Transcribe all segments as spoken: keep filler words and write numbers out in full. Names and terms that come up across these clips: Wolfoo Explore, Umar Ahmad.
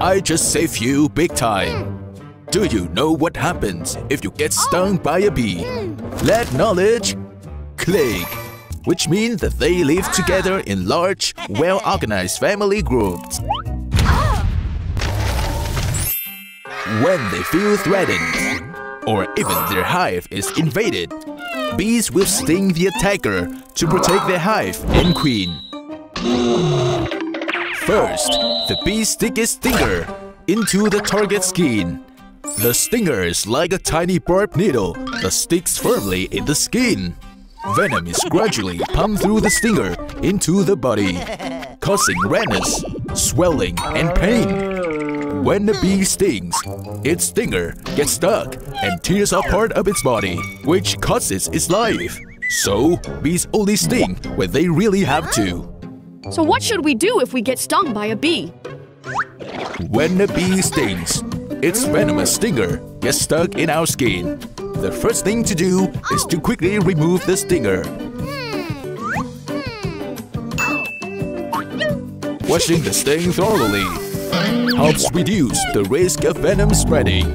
I just saved you big time. Do you know what happens if you get stung by a bee? Let knowledge click, which means that they live together in large, well-organized family groups. When they feel threatened, or even their hive is invaded, bees will sting the attacker to protect their hive and queen. First, the bee sticks its stinger into the target's skin. The stinger is like a tiny barbed needle that sticks firmly in the skin. Venom is gradually pumped through the stinger into the body, causing redness, swelling, and pain. When the bee stings, its stinger gets stuck and tears a part of its body, which causes its life. So, bees only sting when they really have to. So what should we do if we get stung by a bee? When the bee stings, its venomous stinger gets stuck in our skin. The first thing to do is to quickly remove the stinger. Washing the sting thoroughly helps reduce the risk of venom spreading.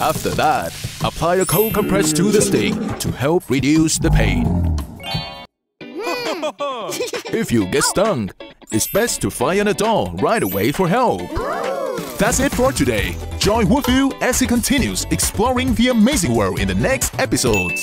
After that, apply a cold compress to the sting to help reduce the pain. If you get stung, it's best to find an adult right away for help. That's it for today. Join Wolfoo as he continues exploring the amazing world in the next episodes.